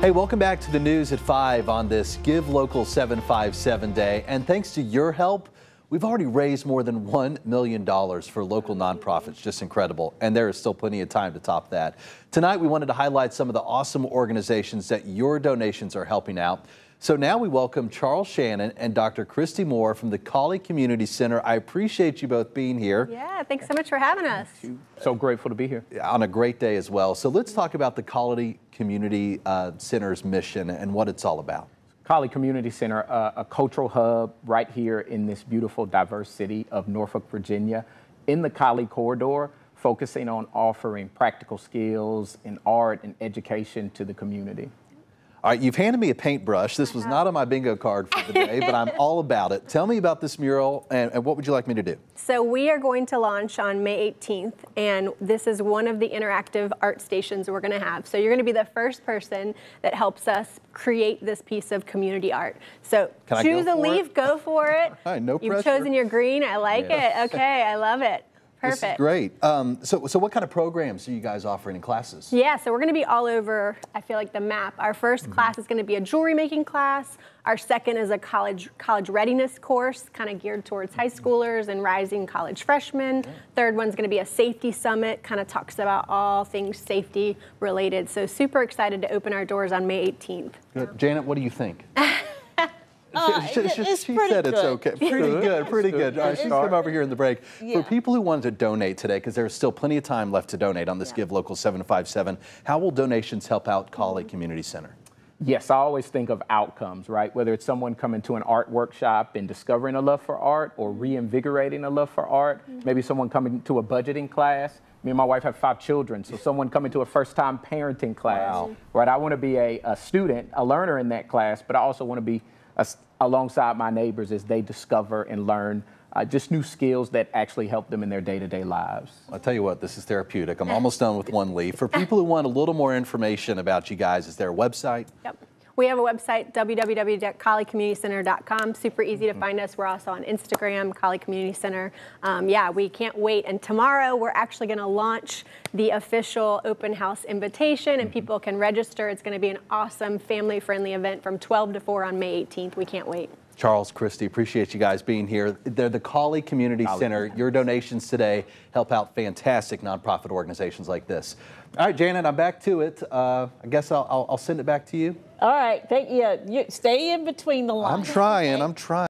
Hey, welcome back to the news at 5 on this Give Local 757 Day. And thanks to your help, we've already raised more than $1 million for local nonprofits. Just incredible. And there is still plenty of time to top that. Tonight, we wanted to highlight some of the awesome organizations that your donations are helping out. So now we welcome Charles Shannon and Dr. Christy Moore from the Colley Community Center. I appreciate you both being here. Yeah, thanks so much for having us. So grateful to be here. On a great day as well. So let's talk about the Colley Community Center's mission and what it's all about. Colley Community Center, a cultural hub right here in this beautiful, diverse city of Norfolk, Virginia, in the Colley Corridor, focusing on offering practical skills and art and education to the community. All right, you've handed me a paintbrush. This was not on my bingo card for the day, but I'm all about it. Tell me about this mural and what would you like me to do? So we are going to launch on May 18th, and this is one of the interactive art stations we're gonna have. So you're gonna be the first person that helps us create this piece of community art. So choose a leaf, go for it. All right, no pressure. You've chosen your green, I like it. Okay, I love it. Perfect. This is great. So what kind of programs are you guys offering in classes? Yeah, so we're going to be all over, I feel like, the map. Our first class is going to be a jewelry making class. Our second is a college readiness course, kind of geared towards high schoolers and rising college freshmen. Third one's going to be a safety summit, kind of talks about all things safety related. So super excited to open our doors on May 18th. Good. Janet, what do you think? She said it's okay. Pretty good. All right, she's come over here in the break. Yeah. For people who wanted to donate today, because there's still plenty of time left to donate on this Give Local 757, how will donations help out Colley Community Center? Yes, I always think of outcomes, right? Whether it's someone coming to an art workshop and discovering a love for art or reinvigorating a love for art, maybe someone coming to a budgeting class. Me and my wife have 5 children, so someone coming to a first-time parenting class, right? I want to be a student, a learner in that class, but I also want to be alongside my neighbors as they discover and learn just new skills that actually help them in their day-to-day lives. I'll tell you what, this is therapeutic. I'm almost done with one leaf. For people who want a little more information about you guys, is there a website? Yep. We have a website, www.colleycommunitycenter.com. Super easy to find us. We're also on Instagram, Colley Community Center. Yeah, we can't wait. And tomorrow we're actually going to launch the official open house invitation, and people can register. It's going to be an awesome family-friendly event from 12 to 4 on May 18th. We can't wait. Charles, Christy, appreciate you guys being here. They're the Colley Community Center. Your donations today help out fantastic nonprofit organizations like this. All right, Janet, I'm back to it. I guess I'll send it back to you. All right, thank you. Stay in between the lines. I'm trying.